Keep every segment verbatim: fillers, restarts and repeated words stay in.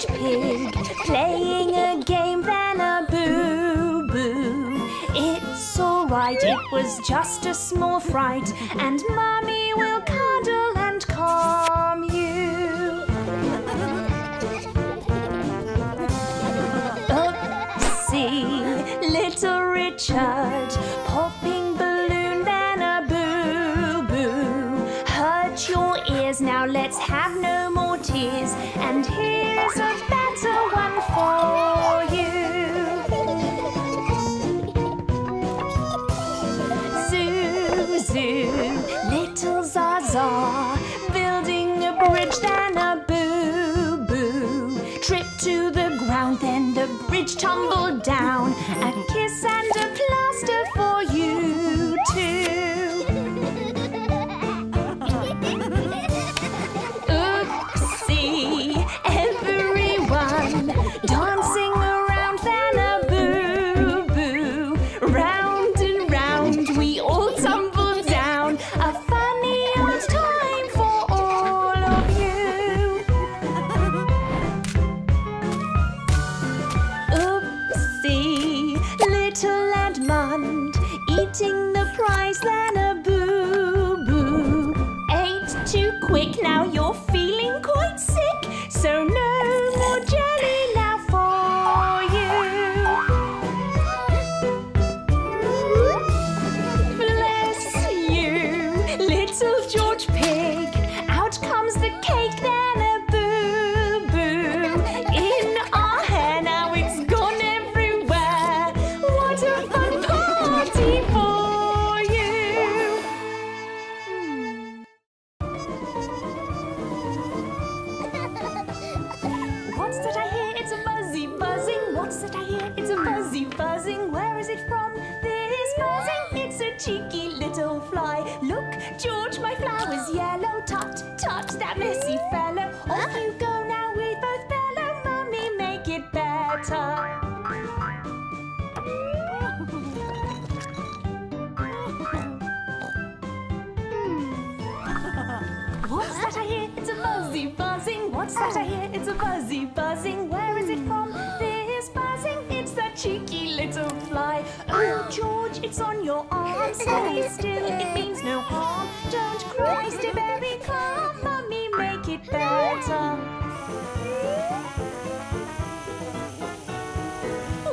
George Pig, playing a game than a boo-boo. It's all right, it was just a small fright, and Mummy will cuddle and calm you. Oopsie, little Richard, popping balloon than a boo-boo. Hurt your ears, now let's have no more tears, and here's a better one for you. Zoo, zoo, little Zaza, building a bridge than a boo-boo. Trip to the ground, then the bridge tumbled down. A kiss and a plaster for you too. Oopsie, everyone, dancing around than a boo-boo. Round and round, we all tumble down. A funny old time for all of you. Oopsie, little Edmund, eating the prize than a boo-boo. Ate too quick, now you're feeling quite sick, so no more jelly now for you. Bless you, little George Pig, out comes the cake, then a boo-boo. In our hair, now it's gone everywhere. What a fun party for you. What's that I hear? It's a buzzy buzzing. What's that I hear? It's a buzzy buzzing. Where is it from? This buzzing. It's a cheeky little fly. Look, George, my flower's yellow. Tut, tut, that messy fellow. Off you go now, we both bellow. Mummy, make it better. What's that I hear? It's a buzzy buzzing. What's that I hear? It's a buzzy buzzing. Where is it from? This buzzing. It's that cheeky little fly. Oh, George, it's on your arm. Stay still, it means no harm. Don't cry, stay very calm. Mummy, make it better.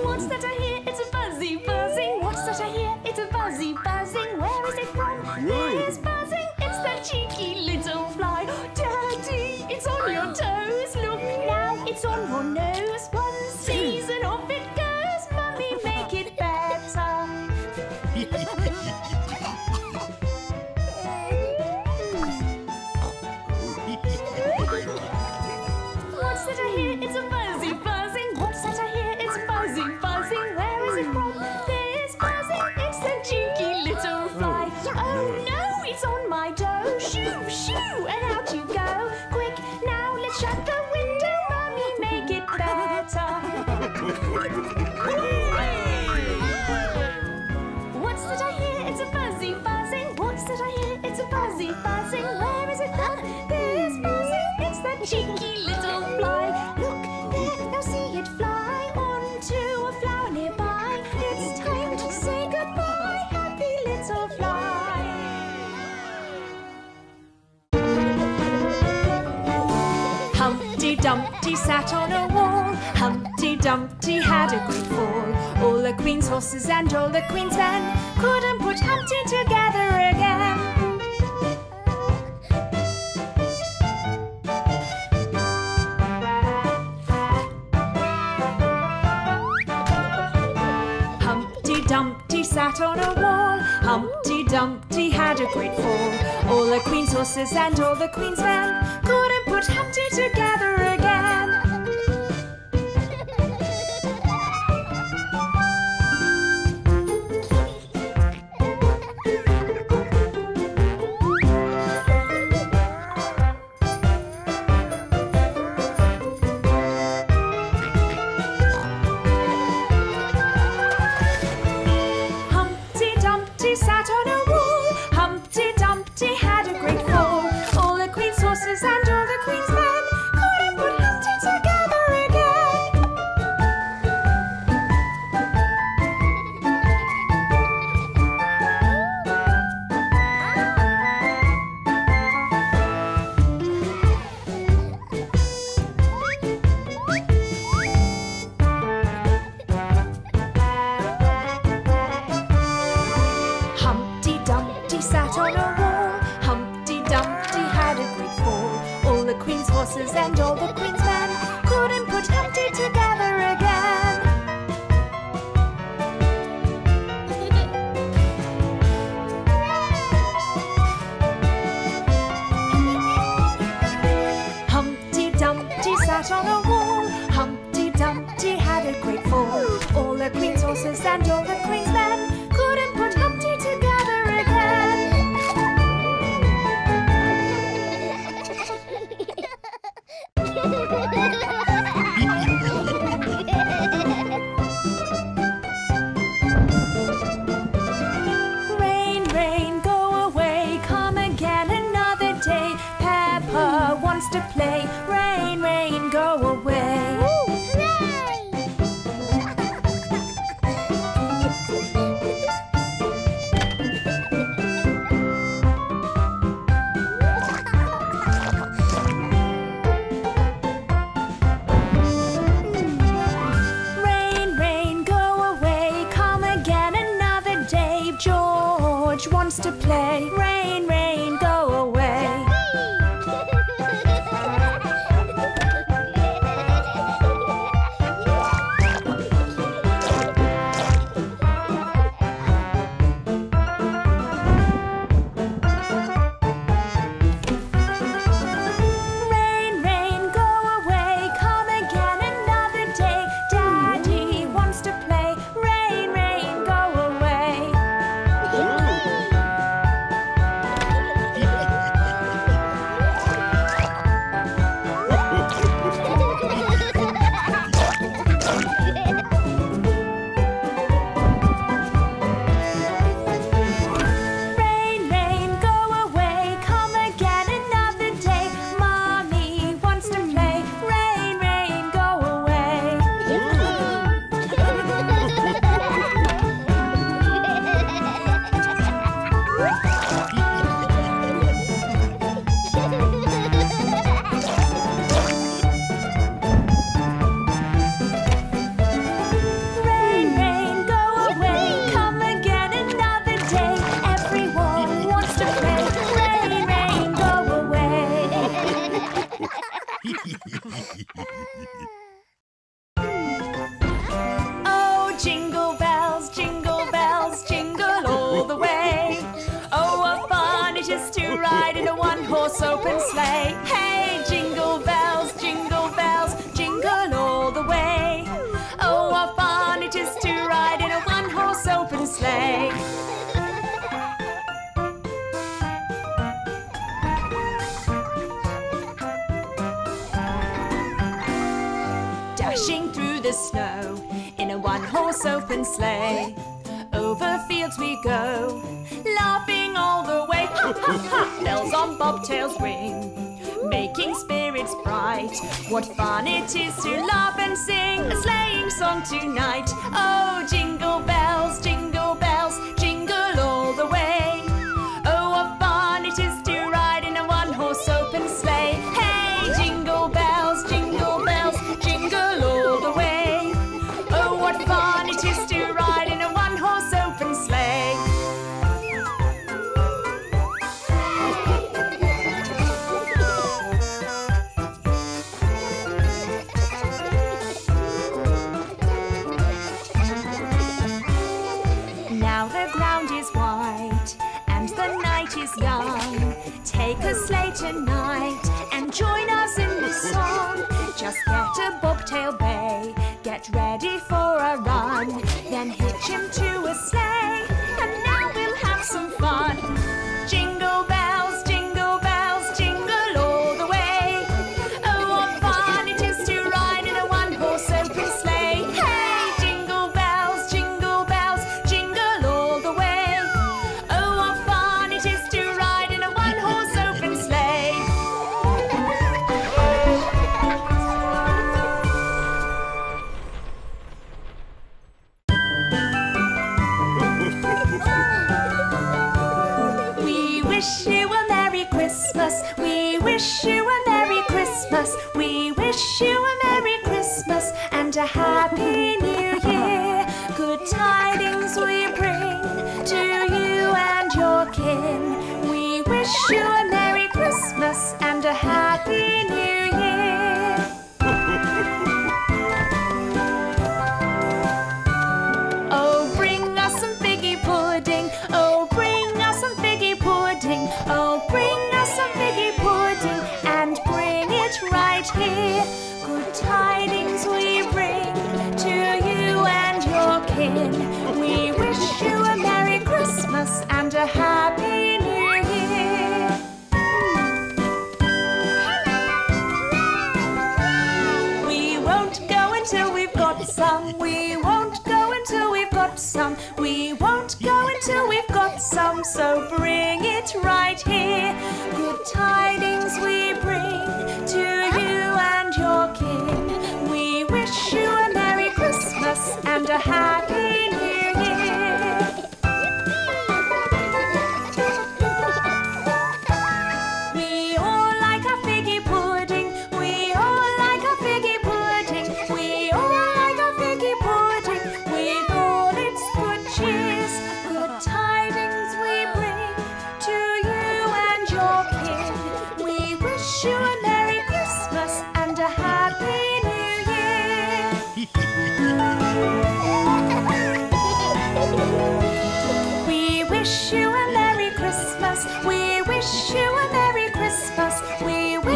What's that I hear? It's a buzzy buzzing. What's that I hear? It's a buzzy buzzing. Where is it from? This buzzing. It's that cheeky little fly. Daddy, it's on your toes. Look now, it's on your nose. One season off it goes. Mummy, make it better. What's that I hear? It's a buzzy buzzing. What's that I hear? It's buzzy buzzing. Where is it from? This buzzing. It's the cheeky little fly. Oh no, it's on my toe. Shoo, shoo, and out you go. Quick, now let's shut the window. Mummy, make it better. What's that I hear? It's a buzzy buzzing. What's that I hear? It's a buzzy buzzing. Where is it from? This buzzing. It's that cheeky little fly. Look there, now see it fly onto a flower nearby. It's time to say goodbye, happy little fly. Humpty Dumpty sat on a wall. Humpty Dumpty had a great fall. All the Queen's horses and all the Queen's men couldn't put Humpty together again. Humpty Dumpty sat on a wall. Humpty Dumpty had a great fall. All the Queen's horses and all the Queen's men couldn't put Humpty together again. Humpty Dumpty sat on a wall. Humpty Dumpty had a great fall. All the Queen's horses and all the Queen's men couldn't put Humpty horses and all the Queen's men couldn't put that day together again. Humpty Dumpty sat on a wall. Humpty Dumpty had a great fall. All the Queen's horses and all the Queen's men.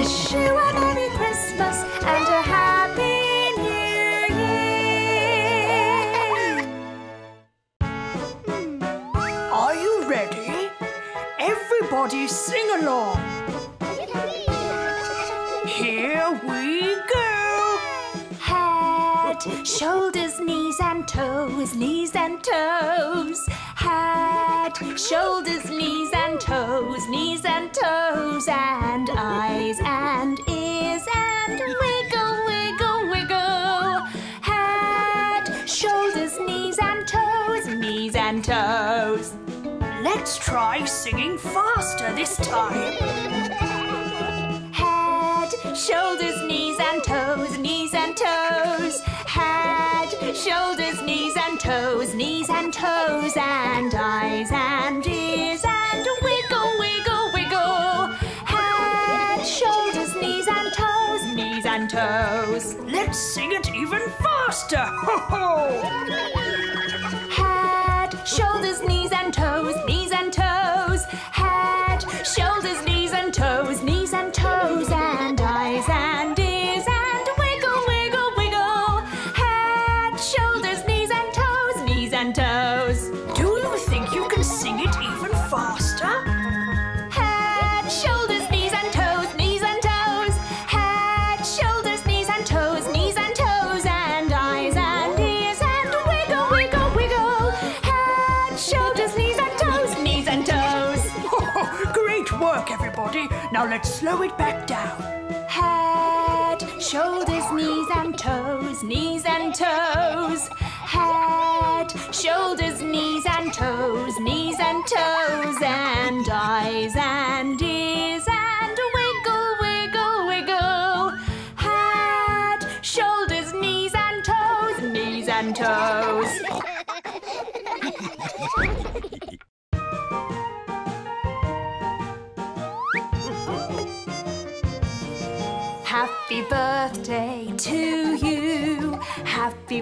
wish you a Merry Christmas and a Happy New Year. Are you ready? Everybody sing along. Here we go. Head, shoulders, knees and toes, knees and toes. Head, shoulders, knees and toes, knees and toes, and eyes and ears and wiggle, wiggle, wiggle. Head, shoulders, knees and toes, knees and toes. Let's try singing faster this time. Head, shoulders, knees and toes, knees and toes. Head, shoulders, knees and toes, knees and toes, and eyes and ears and wiggle, wiggle, wiggle. Head, shoulders, knees and toes, knees and toes. Let's sing it even faster. Ho ho! Head, shoulders, knees and toes, knees and toes. Head, shoulders, knees and toes, knees and toes, and eyes and ears and wiggle, wiggle, wiggle. Head, shoulders, knees and toes, knees and toes. Do you think you can sing it even faster? Head, shoulders, knees and toes, knees and toes. Head, shoulders, knees and toes, knees and toes, and eyes and ears and wiggle, wiggle, wiggle. Head, shoulders, knees and toes, knees and toes. Great work, everybody. Now let's slow it back down. Head, shoulders, knees and toes, knees and toes. Head, shoulders, knees and toes, knees and toes, and eyes and ears and wiggle, wiggle, wiggle. Head, shoulders, knees and toes, knees and toes. Happy birthday to you. Happy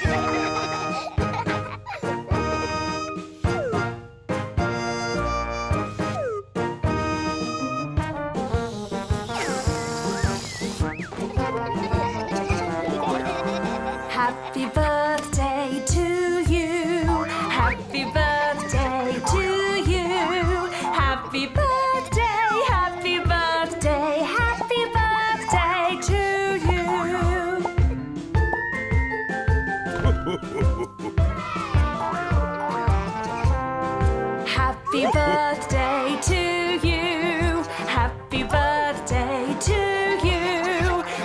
Happy birthday to you. Happy birthday to you. Happy birthday, happy birthday, happy birthday to you. Happy birthday to you.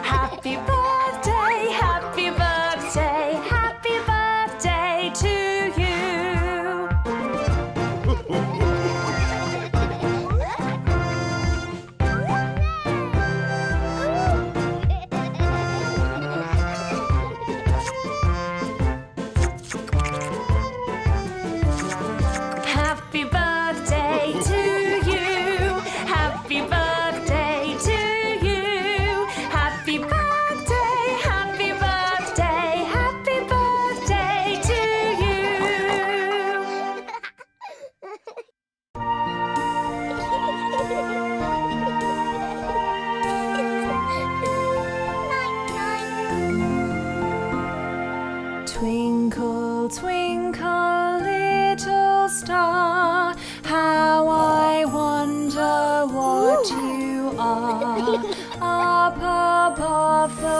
Happy birthday to you. Happy birthday, happy birthday, happy birthday to you. Happy birthday to you. Happy birthday to you. Happy birthday, happy birthday, happy birthday to you. Twinkle, twinkle, little star, how I wonder what you are. Up above the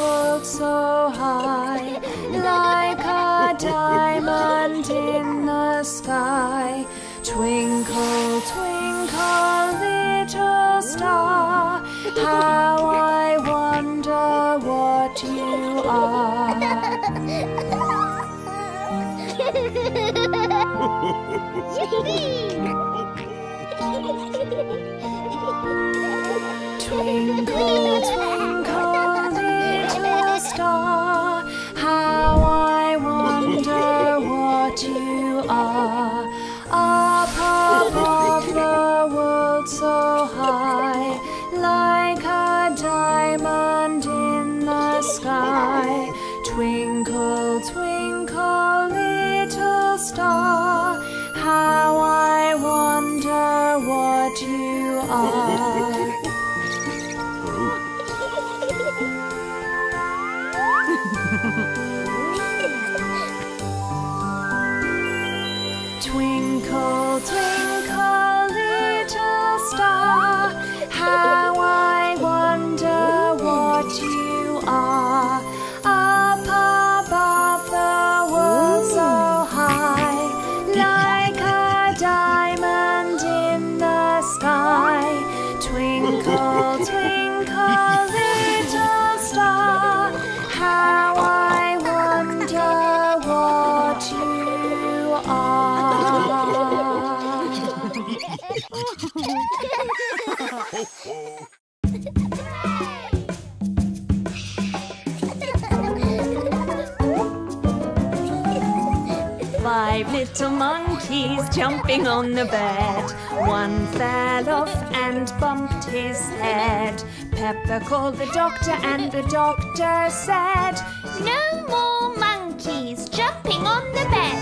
world so high, like a diamond in the sky. Twinkle, twinkle, little star, how I wonder what you are. Yippee! Twinkle, twinkle, little star, how I wonder what you are. Up above the world so high, like a diamond in the sky. Twinkle, twinkle, little star, how I wonder what you are. Twinkle, twinkle, little star, how I wonder what you are. Up above the world so high, like a diamond in the sky. Twinkle, twinkle, little star, how I wonder what you are. Five little monkeys jumping on the bed. One fell off and bumped his head. Peppa called the doctor and the doctor said, "No more monkeys jumping on the bed."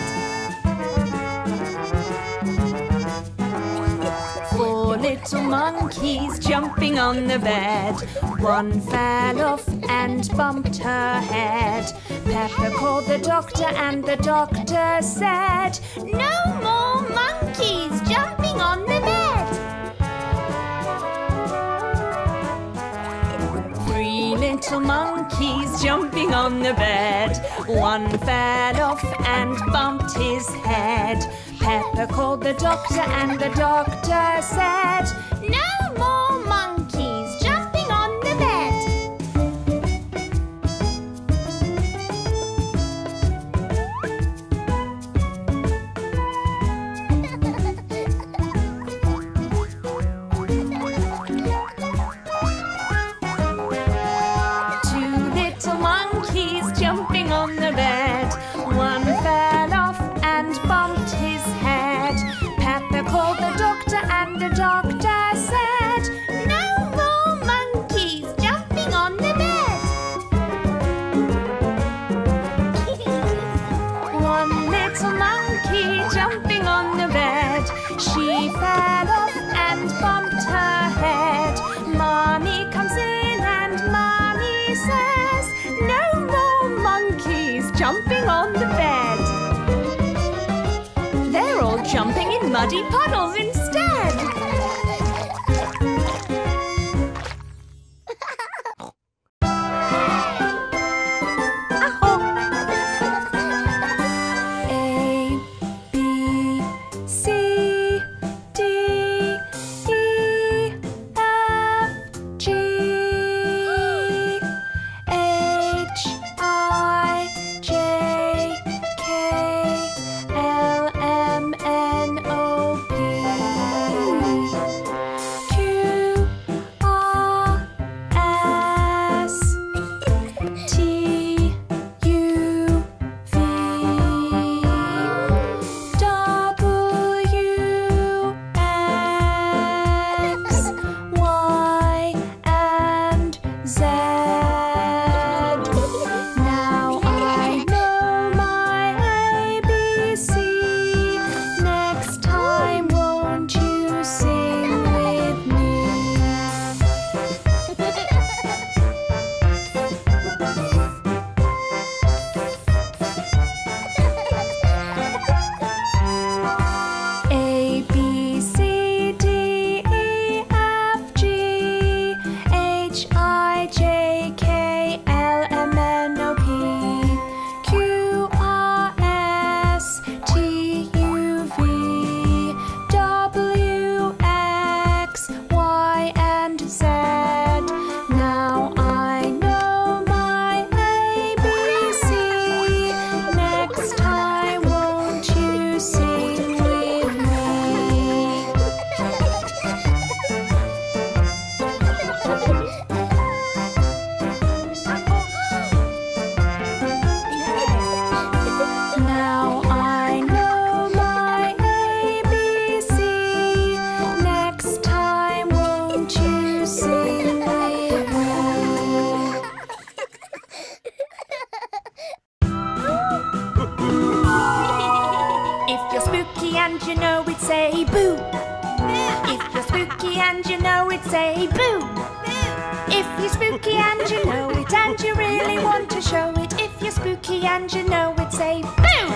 Little monkeys jumping on the bed. One fell off and bumped her head. Peppa called the doctor and the doctor said, "No more monkeys jumping on the bed." Three little monkeys jumping on the bed. One fell off and bumped his head. Peppa called the doctor and the doctor said, "No more monkeys jumping on the bed." Two little monkeys jumping on the bed. One fell off and bumped his and the doctor said, "No more monkeys jumping on the bed." One little monkey jumping on the bed. She fell off and bumped her head. Mummy comes in and Mummy says, "No more monkeys jumping on the bed." They're all jumping in muddy puddles in spooky and you know it, say boo. Boo. If you're spooky and you know it and you really want to show it, if you're spooky and you know it, say boo.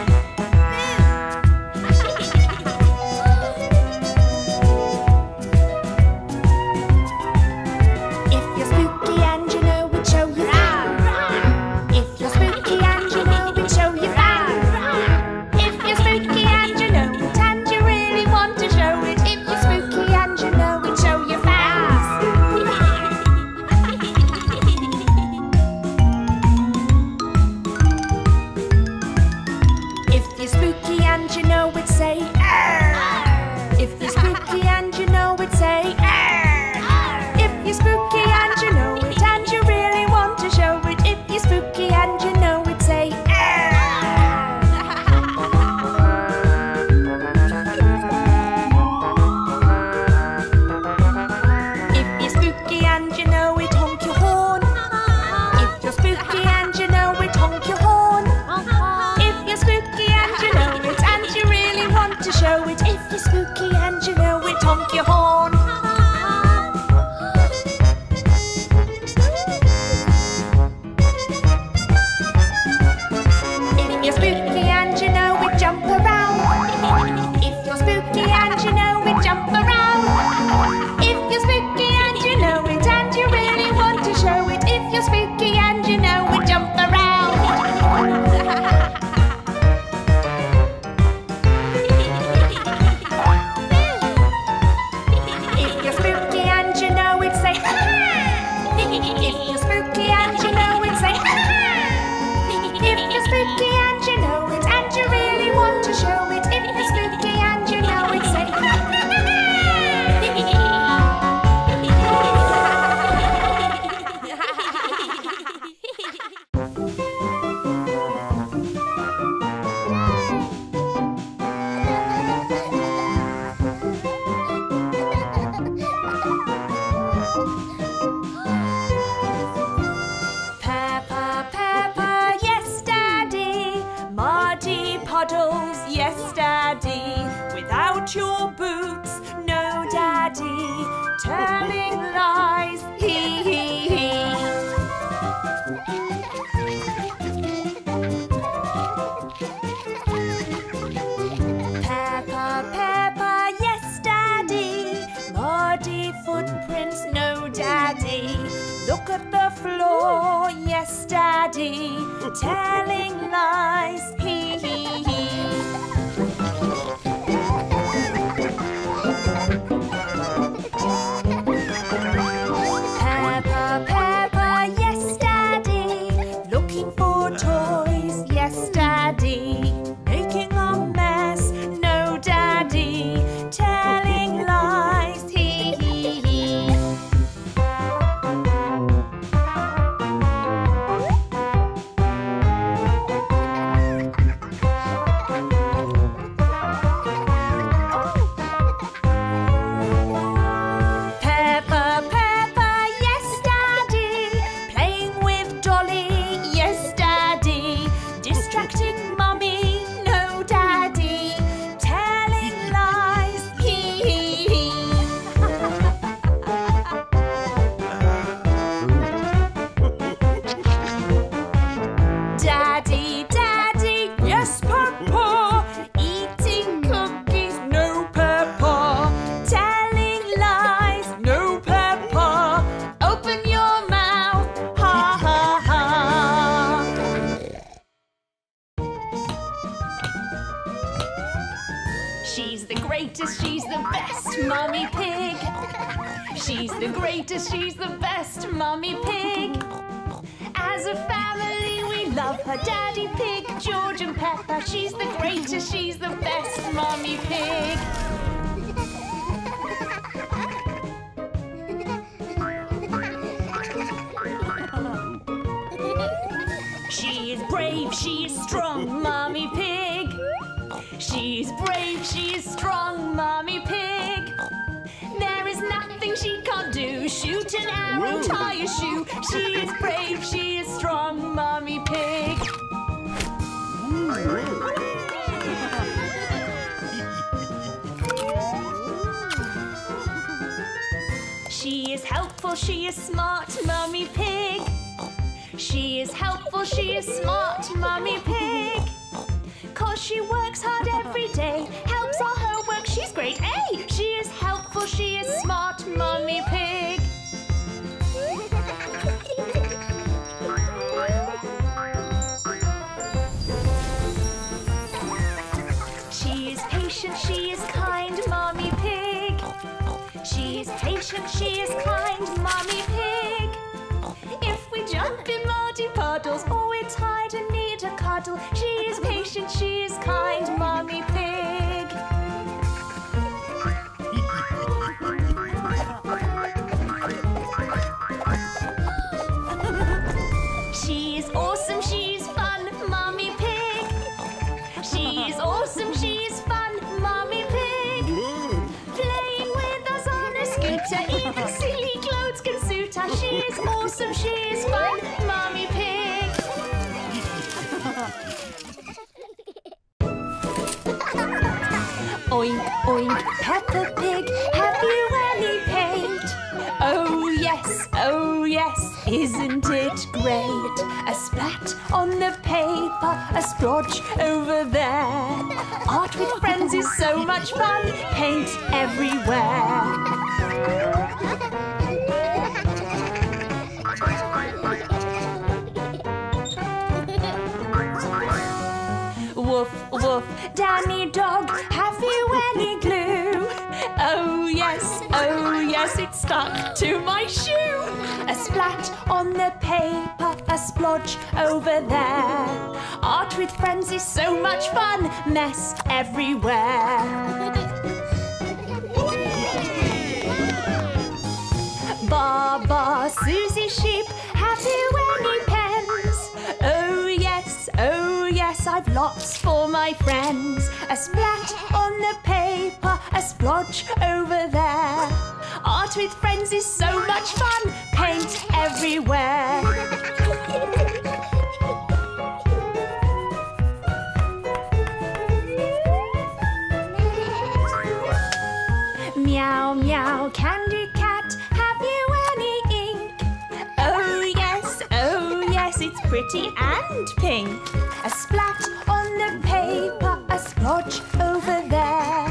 She is helpful, she is smart, Mummy Pig. She is helpful, she is smart, Mummy Pig. 'Cause she works hard every day, helps all her work, she's grade A. She is helpful, she is smart, Mummy Pig. She is patient, she is kind, Mummy Pig. She is patient, she is kind, Mummy Pig. If we jump in muddy puddles or we're tired and need a cuddle, she is patient, she is kind, Mummy Pig. She is awesome, she is fun, Mummy Pig. She is awesome, she is fun, Mummy Pig. Playing with us on a scooter, even silly clothes can suit her. She is awesome, she is fun, Mummy Pig. Oink, oink, Peppa Pig, have you any paint? Oh yes, oh yes, isn't it great? A splat on the paper, a splotch over there. Art with friends is so much fun, paint everywhere. Woof, woof, Danny Dog, have you any glue? Oh yes, oh yes, it's stuck to my shoe. A splat on the paper, a splodge over there. Art with friends is so much fun, mess everywhere. Ba, ba, Susie Sheep, have you any pens? Oh yes, oh yes, I've lots for my friends. A splat on the paper, a splotch over there. Art with friends is so much fun, paint everywhere. Meow, meow, Candy Cat, have you any ink? Oh yes, oh yes, it's pretty and pink. A splat on the paper, a splotch over there.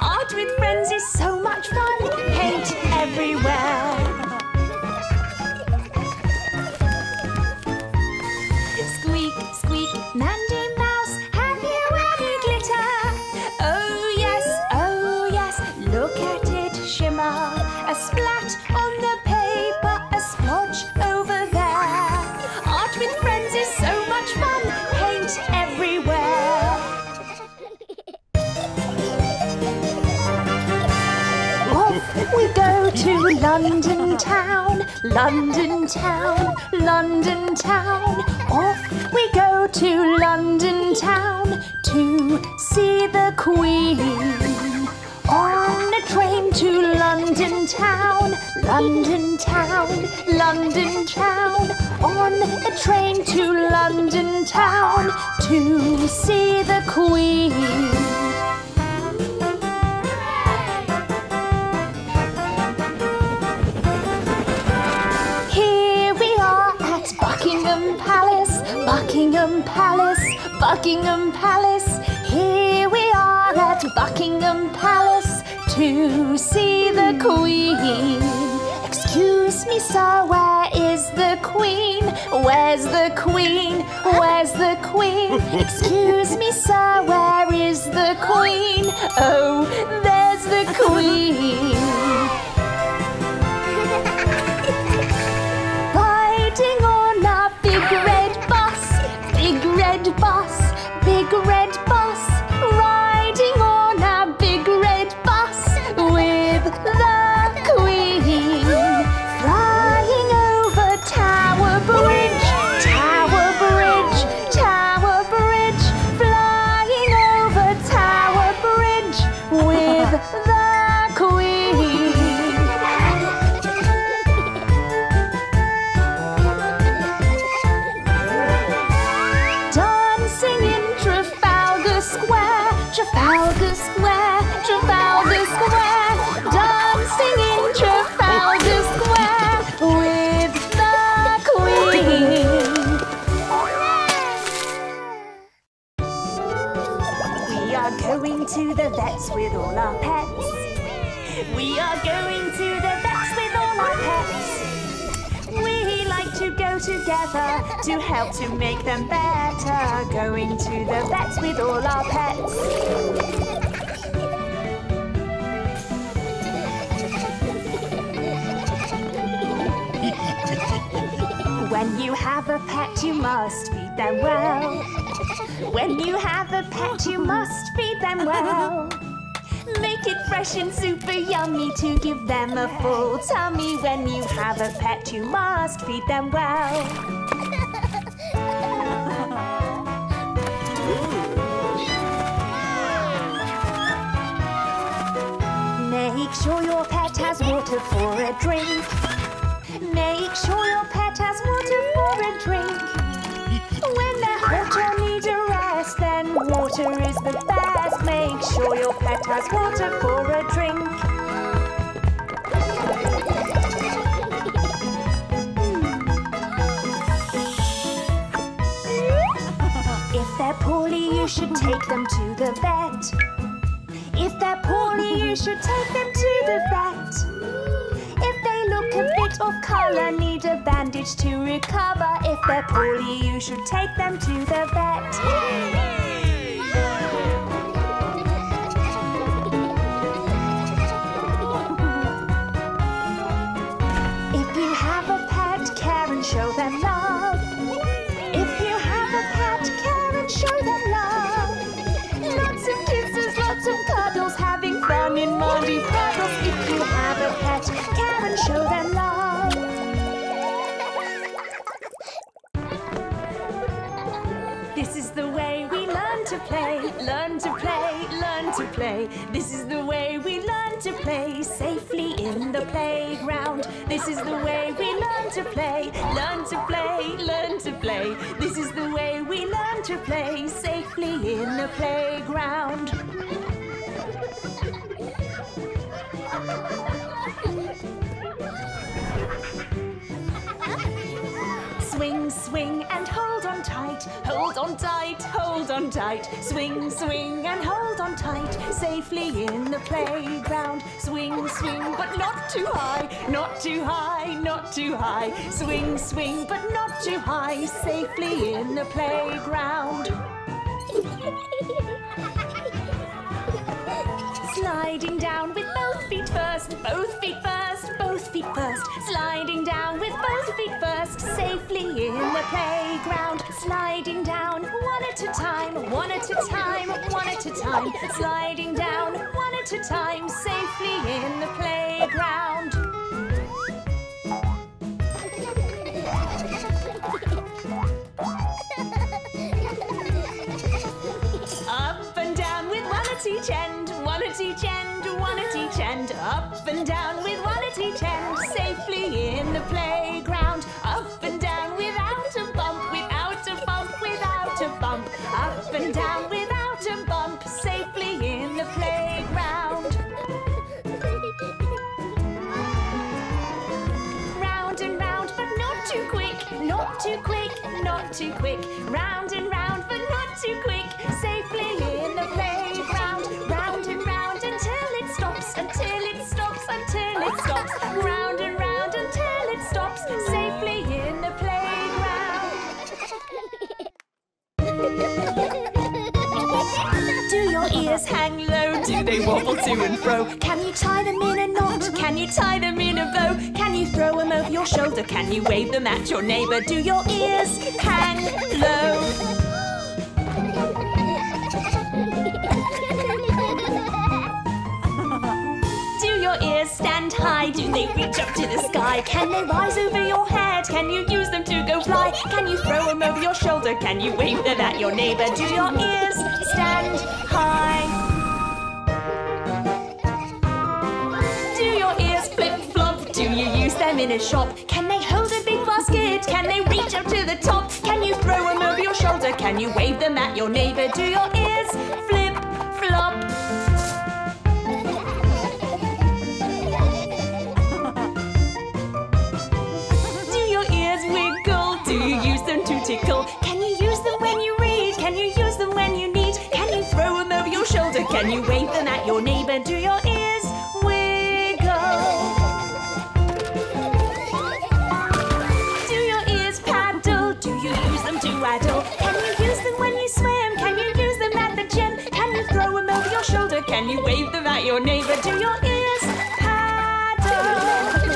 Art with friends is so much fun, paint everywhere. Squeak, squeak, Mandy Mouse, have you any glitter? Oh yes, oh yes, look at it shimmer. A splat on the paper, a splotch over there. Art with friends is so much fun, everywhere. Off we go to London Town, London Town, London Town. Off we go to London Town to see the Queen. On a train to London Town, London Town, London Town. On a train to London Town to see the Queen. Here we are at Buckingham Palace, Buckingham Palace, Buckingham Palace. Here we are at Buckingham Palace to see the Queen. Excuse me, sir, where is the Queen? Where's the Queen? Where's the Queen? Excuse me, sir, where is the Queen? Oh, there's the Queen. Riding on a big red bus, big red bus, big red bus. Riding on a big red bus with the the Queen. together to help to make them better. Going to the vets with all our pets. When you have a pet, you must feed them well. When you have a pet, you must feed them well. Make it fresh and super yummy to give them a full tummy. When you have a pet, you must feed them well. Make sure your pet has water for a drink. Make sure your pet has water for a drink. When they're hot or need a rest, then water is the best. Make sure your pet has water for a drink. If they're poorly, you should take them to the vet. If they're poorly, you should take them to the vet. If they look a bit off colour, need a bandage to recover. If they're poorly, you should take them to the vet. If you have a pet, care and show them love. If you have a pet, care and show them love. Lots of kisses, lots of cuddles, having fun in muddy puddles. If you have a pet, care and show them love. This is the way we learn to play, learn to play, learn to play. This is the way we learn to play, safely in the playground. This is the way we learn to play, learn to play, learn to play. This is the way we learn to play, safely in the playground. Swing, swing and hold on tight, hold on tight, hold on tight. Swing, swing and hold on tight, safely in the playground. Swing, swing, but not too high, not too high, not too high. Swing, swing, but not too high, safely in the playground. Sliding down with both feet first, both feet first, both feet first. Sliding down with both feet first, safely in the playground. Sliding down one at a time, one at a time, one at a time. Sliding down one at a time, safely in the playground. Each end, one at each end, one at each end. Up and down with one at each end, safely in the playground. Up and down without a bump, without a bump, without a bump. Up and down without a bump, safely in the playground. Round and round, but not too quick, not too quick, not too quick. Round and round, but not too quick, safely in the playground. Until it stops, until it stops. Round and round until it stops. Safely in the playground. Do your ears hang low? Do they wobble to and fro? Can you tie them in a knot? Can you tie them in a bow? Can you throw them over your shoulder? Can you wave them at your neighbour? Do your ears hang low? Stand high, do they reach up to the sky? Can they rise over your head? Can you use them to go fly? Can you throw them over your shoulder? Can you wave them at your neighbour? Do your ears stand high? Do your ears flip-flop? Do you use them in a shop? Can they hold a big basket? Can they reach up to the top? Can you throw them over your shoulder? Can you wave them at your neighbour? Do your ears flip-flop? Can you use them when you read? Can you use them when you need? Can you throw them over your shoulder? Can you wave them at your neighbour? Do your ears wiggle? Do your ears pout? you wave them at your neighbour to your ears. Paddle.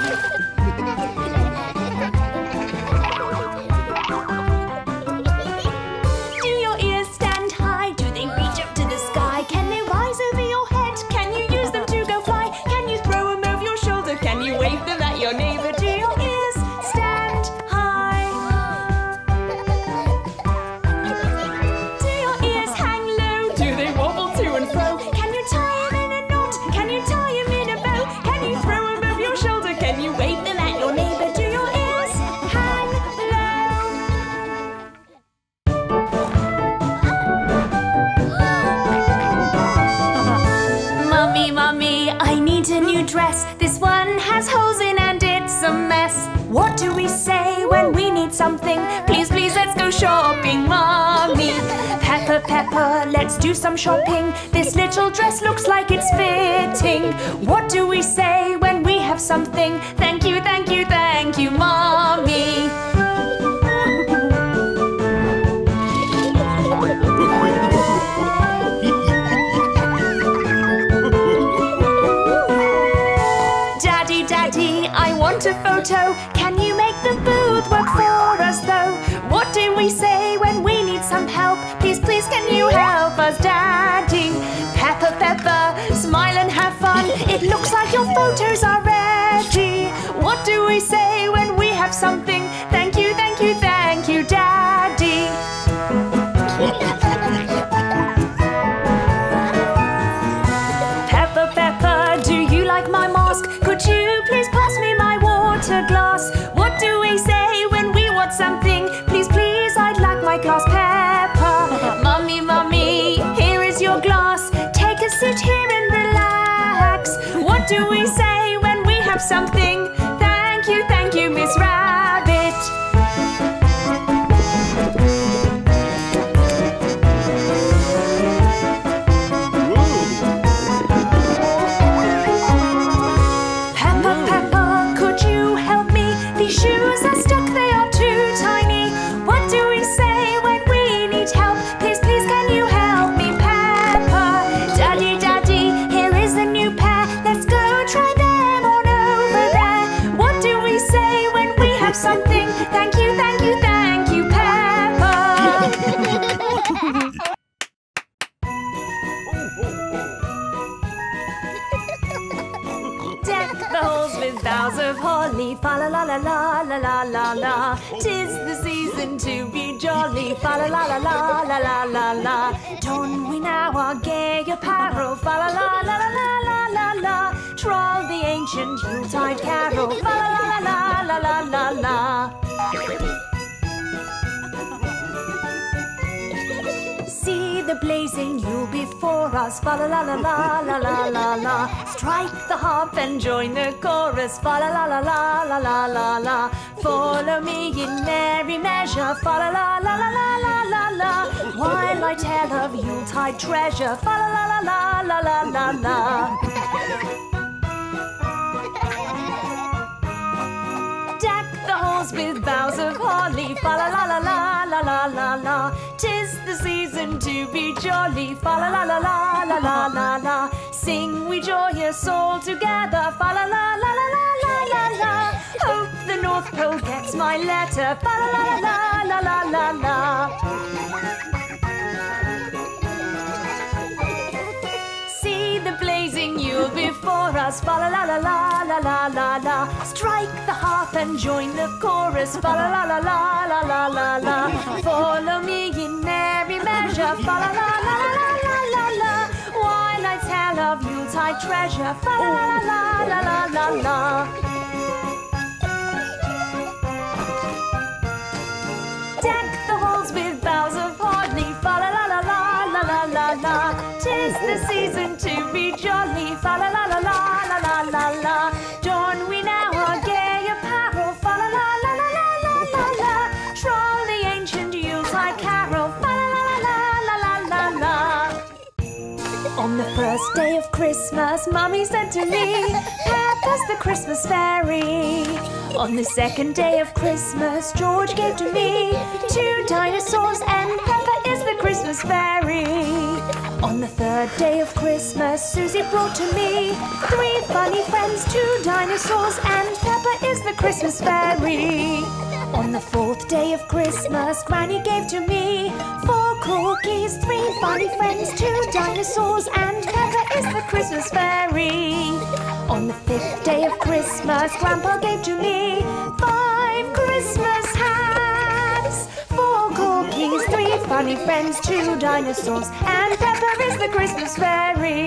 Do your ears stand high? Do they reach up to the sky? Can they rise over your head? Can you use them to go fly? Can you throw them over your shoulder? Can you wave them at your neighbour to your ears? Stand high. Do your ears hang low? Do they wobble to and fro? Can you tie them in a knot? Can you tie them in a bow? Can you throw them over your shoulder? Can you wave them at your neighbour? Do your ears hang low? Mummy, Mummy, I need a new dress. This one has holes in and it's a mess. What do we say when we need something? Please, please, let's go shopping, Mummy. Peppa, Peppa, let's do some shopping. This little dress looks like it's fitting. What do we say when we have something? Thank you, thank you, thank you, Mummy. Daddy, Daddy, I want a photo. Can you make the booth work for us though? What do we say when we need some help? Please, please, can you help us, Daddy? Peppa, Peppa, smile and have fun. It looks like your photos are ready. What do we say when we have something? Thank you, thank you, thank you, Daddy. Peppa, Peppa, do you like my mask? Could you please pass me my water glass? What do we say when we want something? Please, please, I'd like my glass, Peppa. Mummy, Mummy, here is your glass. Take a seat here and relax. What do we say when we have something? Thank you, thank you, Miss Rabbit. Peppa, Peppa, could you help me? These shoes are stuck, they are too tiny. What do we say when we need help? Please, please, can you help me, Peppa? Daddy, Daddy, here is the new pair. Let's go try them on over there. What do we say when we have something? Thank you, thank you, thank you, Peppa. Deck the halls with boughs of holly, fa la la la la la la la la. Tis the season to be jolly, fa la la la la la la la la. Don we now our gay apparel, fa la la la la la la la la. Troll the ancient Yuletide carol, fa la la la la la la la. See the blazing you before us, fa la la la la la la la la. Strike the harp and join the chorus, fa la la la la la la la la. Follow me in merry measure, fa la la la la la la la la. While I tell of Yuletide treasure, fa la la la la la la la la. Deck the halls with boughs of holly, fa la la la la la la la la. Tis the season to be jolly, fa la la la la la la la la. Sing we joyous all together, fa la la la la la la la la. Hope the North Pole gets my letter, fa la la la la la la la. See the blazing Yule before us, fa la la la la la la la la. Strike the harp and join the chorus, fa la la la la la la la la. Follow me in merry measure, fa la la la la la la la la. While I tell of Yuletide treasure, fa la la la la la la la. Deck the halls with boughs of holly, fa la la la la la la la la. Tis the season to be jolly, fa la la la la la la la la. Don we now our gay apparel, fa la la la la la la la la. Troll the ancient Yuletide carol, fa la la la la la la la. On the first day of Christmas, Mummy said to me, Peppa's the Christmas fairy. On the second day of Christmas, George gave to me two dinosaurs, and Peppa is the Christmas fairy. On the third day of Christmas, Susie brought to me three funny friends, two dinosaurs, and Peppa is the Christmas fairy. On the fourth day of Christmas, Granny gave to me four cookies, three funny friends, two dinosaurs, and Peppa is the Christmas fairy. On the fifth day of Christmas, Grandpa gave to me five Christmas hats, four cookies, three funny friends, two dinosaurs, and Peppa is the Christmas fairy.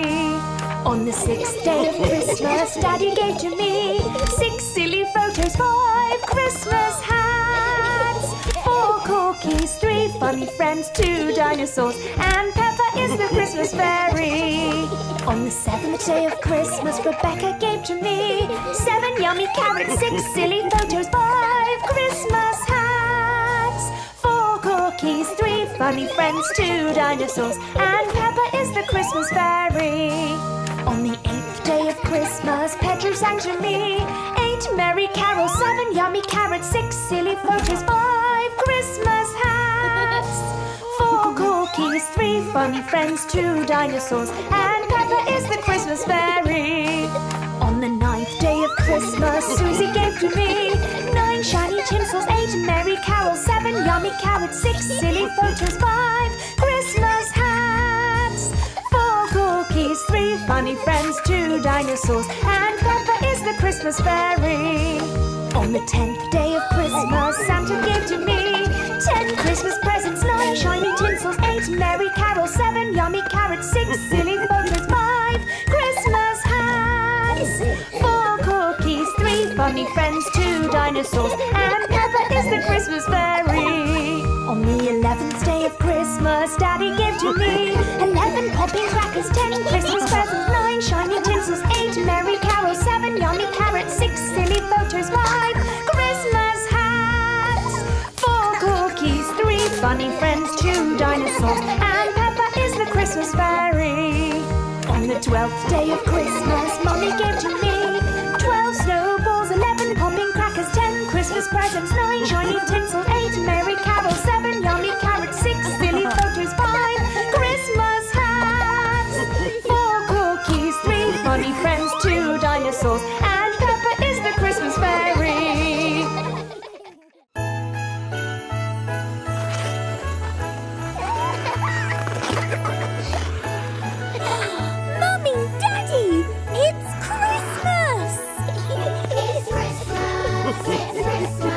On the sixth day of Christmas, Daddy gave to me six silly photos, five Christmas hats, four cookies, three funny friends, two dinosaurs, and Peppa is the Christmas fairy. On the seventh day of Christmas, Rebecca gave to me seven yummy carrots, six silly photos, five Christmas hats, four cookies, three funny friends, two dinosaurs, and Peppa is the Christmas fairy. On the eighth day of Christmas, Pedro sang to me eight merry carols, seven yummy carrots, six silly photos, five Christmas hats, four cookies, three funny friends, two dinosaurs, and Peppa is the Christmas fairy. On the ninth day of Christmas, Susie gave to me nine shiny tinsels, eight merry carols, seven yummy carrots, six silly photos, five Christmas hats, cookies, three funny friends, two dinosaurs, and Peppa is the Christmas fairy. On the tenth day of Christmas, Santa gave to me ten Christmas presents, nine shiny tinsels, eight merry carols, seven yummy carrots, six silly photos, five Christmas hats, four cookies, three funny friends, two dinosaurs, and Peppa is the Christmas fairy. On the eleventh day of Christmas, Daddy gave to me eleven popping crackers, ten Christmas presents, nine shiny tinsels, eight merry carols, seven yummy carrots, six silly photos, five Christmas hats, four cookies, three funny friends, two dinosaurs, and Peppa is the Christmas fairy. On the twelfth day of Christmas, Mummy gave to me twelve snowballs, eleven popping crackers, ten Christmas presents, nine shiny tinsels, eight merry carols, seven yummy carrots, six silly photos, five Christmas hats, four cookies, three funny friends, two dinosaurs, and Peppa is the Christmas fairy. Mummy, Daddy, it's Christmas! It's Christmas! It's Christmas!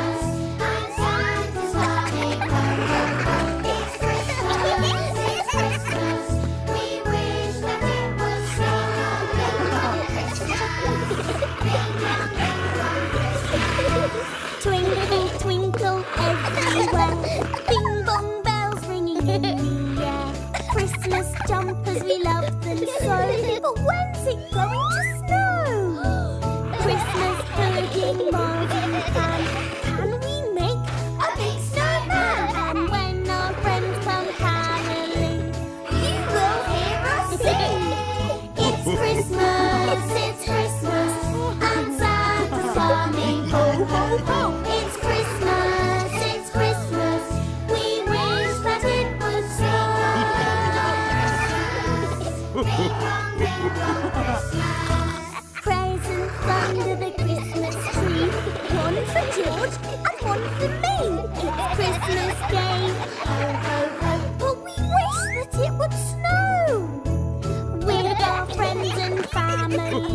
Jumpers, we love them so. But when's it going to snow? Christmas pudding, marking pan. Can we make a big snowman? And when our friends come caroling, you will hear us sing. It's Christmas, it's Christmas, and Santa's coming. Ho, ho, ho! It's Christmas, it's Christmas. We wish that it would snow. Presents under the Christmas tree, one for George and one for me. It's Christmas Day. But we wish that it would snow. With our friends and family,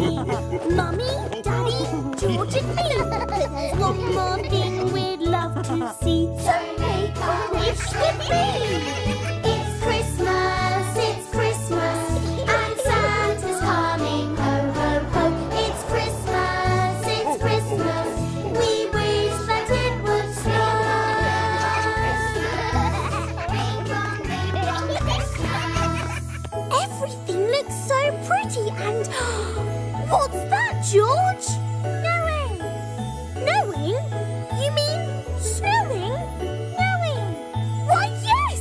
Mummy, Daddy, George and me. There's one more thing we'd love to see, so make a wish with me. It's Christmas, it's Christmas, and what's that, George? Snowing. Knowing? You mean snowing? Knowing. Why, yes!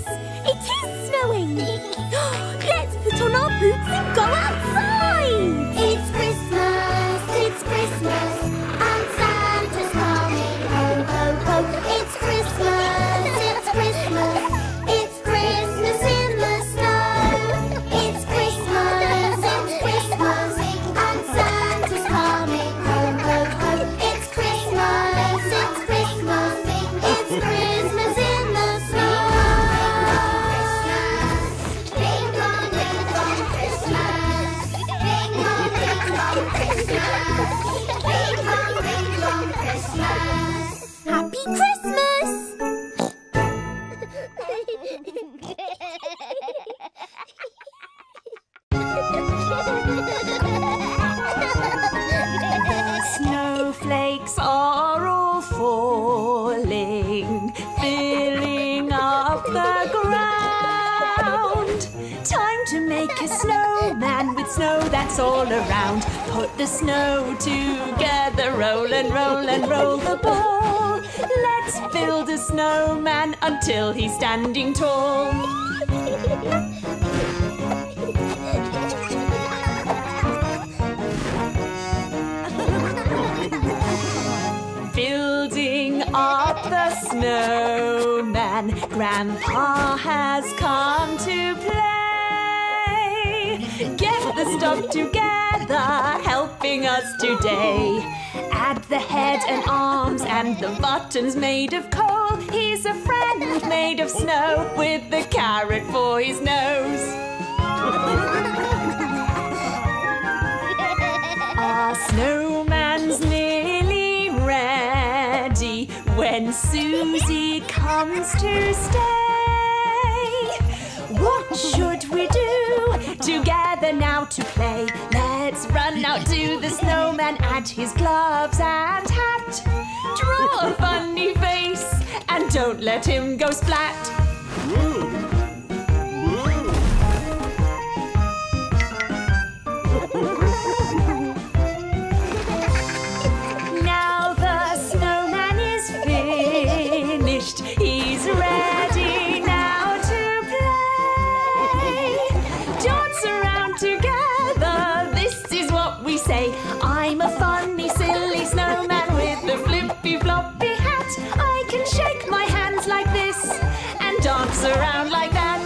Leaves are all falling, filling up the ground. Time to make a snowman with snow that's all around. Put the snow together, roll and roll and roll the ball. Let's build a snowman until he's standing tall. Building up the snowman, Grandpa has come to play. Get the stuff together, helping us today. Add the head and arms and the buttons made of coal. He's a friend made of snow with the carrot for his nose. Our snowman's nearly ready when Susie comes to stay. What should we do? Together now to play. Let's run out to the snowman, add his gloves and hat. Draw a funny face and don't let him go splat. Ooh. Around like that.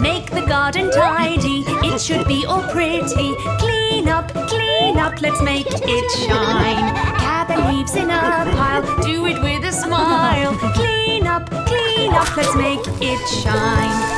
Make the garden tidy, it should be all pretty. Clean up, clean up, let's make it shine. Gather leaves in a pile, do it with a smile. Clean up, clean up, let's make it shine.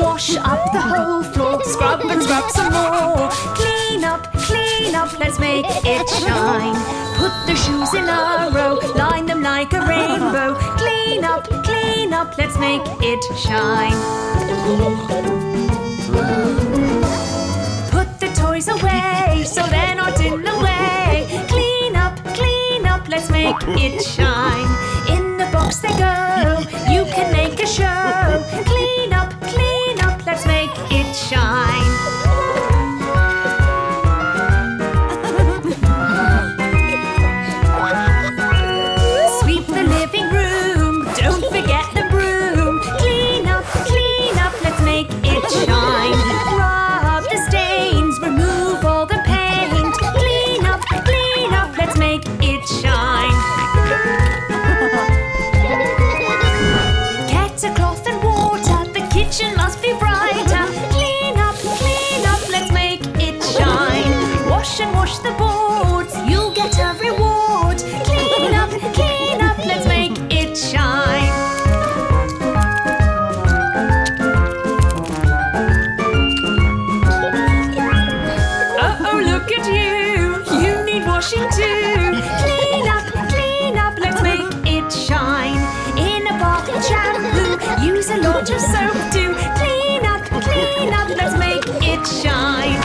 Wash up the whole floor, scrub and scrub some more. Clean up, clean up, let's make it shine. Put the shoes in a row, line them like a rainbow. Clean up, clean up, let's make it shine. Put the toys away, so they're not in the way. Clean up, clean up, let's make it shine. In the box they go, you can make a show. Clean up, clean up, let's make it shine. Sweep the living room, don't forget the broom. Clean up, clean up, let's make it shine. Rub the stains, remove all the paint. Clean up, clean up, let's make it shine. Get a cloth and water, the kitchen must be bright. And wash the boards, you'll get a reward. Clean up, clean up, let's make it shine. Uh-oh, look at you, you need washing too. Clean up, clean up, let's make it shine. In a bath and shampoo, use a lot of soap too. Clean up, clean up, let's make it shine.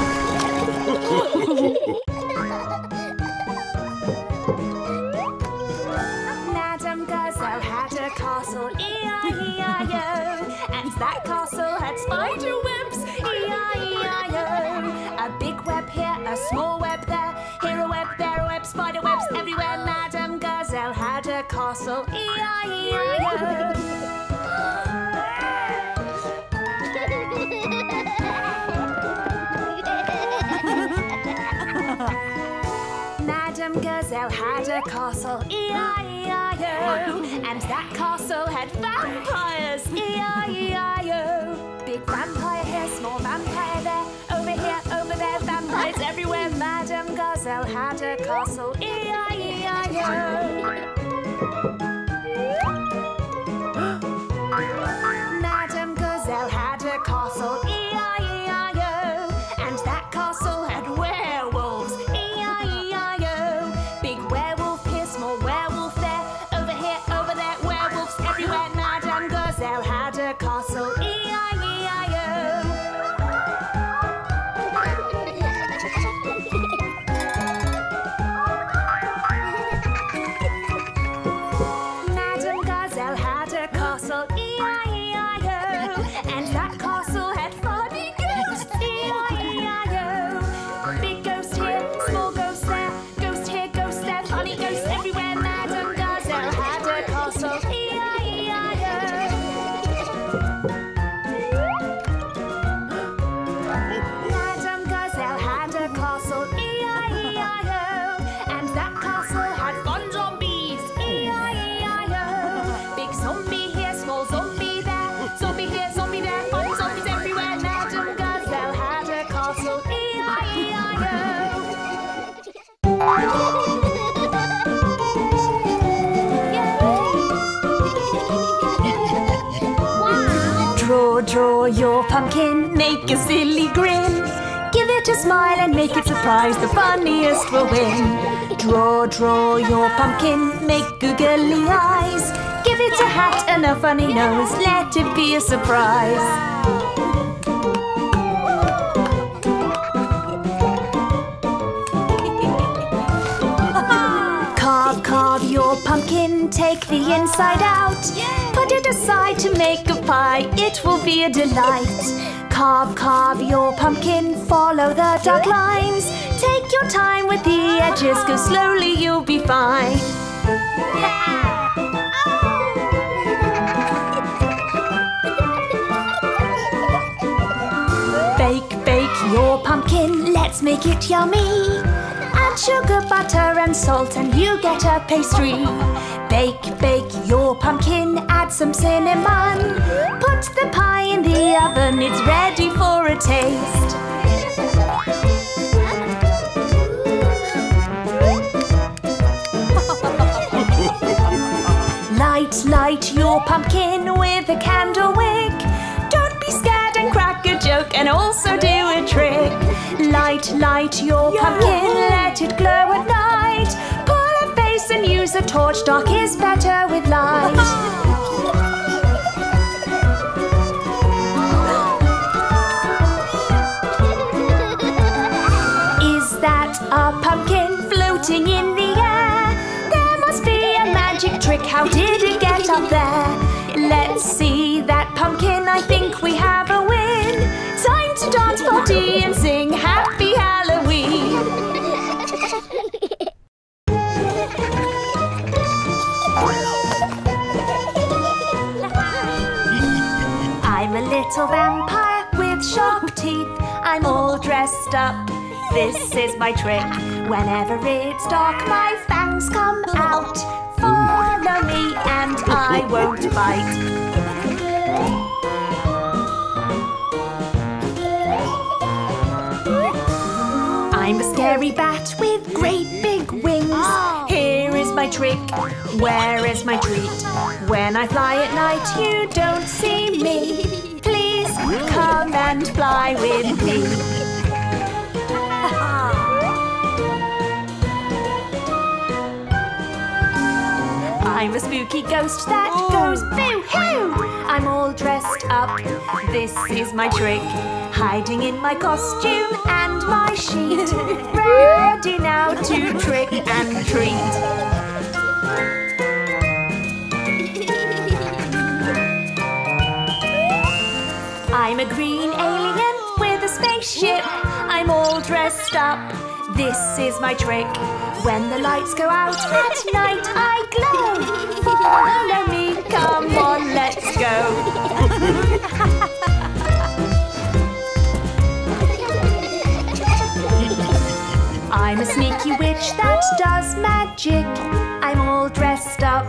Madam Gazelle had a castle, E I E I O, and that castle had spider webs, E I E I O. A big web here, a small web there, here a web, there a web, spider webs everywhere. Madam Gazelle had a castle, E I E I O. Madam Gazelle had a castle, E I E I O, and that castle had vampires, E I E I O. Big vampire here, small vampire there, over here, over there, vampires everywhere. Madam Gazelle had a castle, E I E I O. Madam Gazelle had a castle, E I E I O, and that castle had werewolves, E I E I O. Big werewolf here, small werewolf there, over here, over there, castle, E I E I O. And that castle had funny ghosts, E I E I O. Big ghost here, small ghost there, ghost here, ghost there, funny ghosts everywhere. Madam Gazelle had a castle, E I E I O. Madam Gazelle had a castle, E I E I O. And that castle had fun zombies, E I E I O. Big zombie here, small zombie there, zombie here, zombie there, funny zombies everywhere. Madam Gazelle had a castle, E I E I O. Draw, draw your pumpkin, make a silly grin. Give it a smile and make it surprise, the funniest will win. Draw, draw your pumpkin, make googly eyes. Give it a hat and a funny nose, let it be a surprise. Carve your pumpkin, take the inside out. Yay! Put it aside to make a pie, it will be a delight. Carve, carve your pumpkin, follow the dark lines. Take your time with the edges, go slowly, you'll be fine. Yeah! Oh! Bake, bake your pumpkin, let's make it yummy. Add sugar, butter and salt and you get a pastry. Bake, bake your pumpkin, add some cinnamon. Put the pie in the oven, it's ready for a taste. Light, light your pumpkin with a candle wick. Don't be scared and crack a joke and also do a trick. Light, light your pumpkin, let it glow at night. Pull a face and use a torch, dark is better with light. Is that a pumpkin floating in the air? There must be a magic trick, how did it get up there? Let's see that pumpkin, I think we have a win. Time to dance, party and sing Happy Halloween. I'm a little vampire with sharp teeth. I'm all dressed up. This is my trick. Whenever it's dark, my fangs come out. Follow me and I won't bite. I'm a scary bat with great big wings. Here is my trick, where is my treat? When I fly at night you don't see me. Please come and fly with me. I'm a spooky ghost that goes boo-hoo. I'm all dressed up, this is my trick. Hiding in my costume and my sheet. Ready now to trick and treat. I'm a green alien with a spaceship. I'm all dressed up, this is my trick. When the lights go out at night I glow. Follow me, come on, let's go. I'm a sneaky witch that does magic. I'm all dressed up,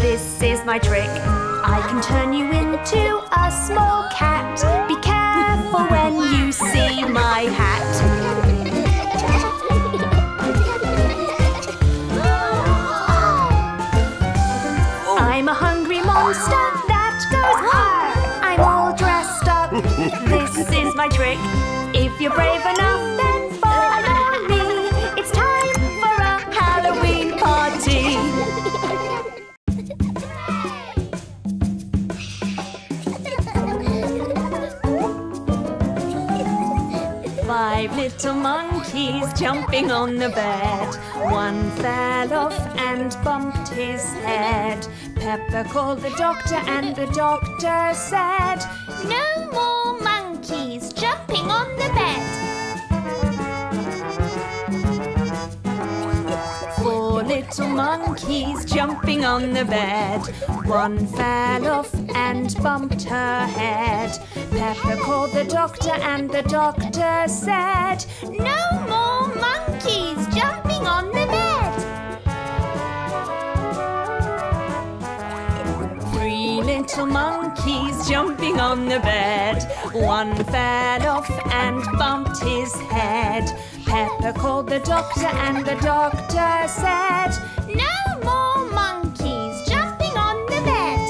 this is my trick. I can turn you into a small cat. Be careful when you see my hat. I'm a hungry monster that goes hard. I'm all dressed up, this is my trick. If you're brave enough, then follow me. It's time for a Halloween party. Five little monkeys jumping on the bed. One fell off and bumped his head. Peppa called the doctor and the doctor said, "No more monkeys jumping on the bed." Four little monkeys jumping on the bed. One fell off and bumped her head. Peppa called the doctor and the doctor said, "No more monkeys jumping on the bed." Three little monkeys jumping on the bed. One fell off and bumped his head. Peppa called the doctor and the doctor said, "No more monkeys jumping on the bed."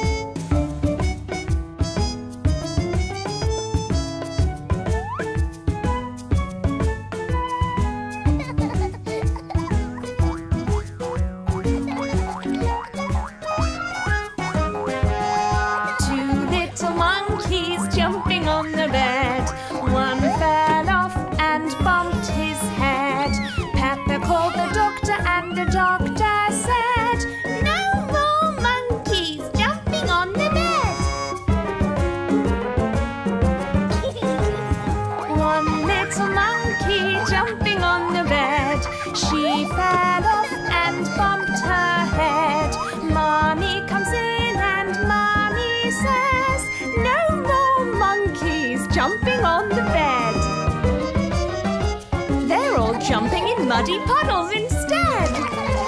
Jumping in muddy puddles instead.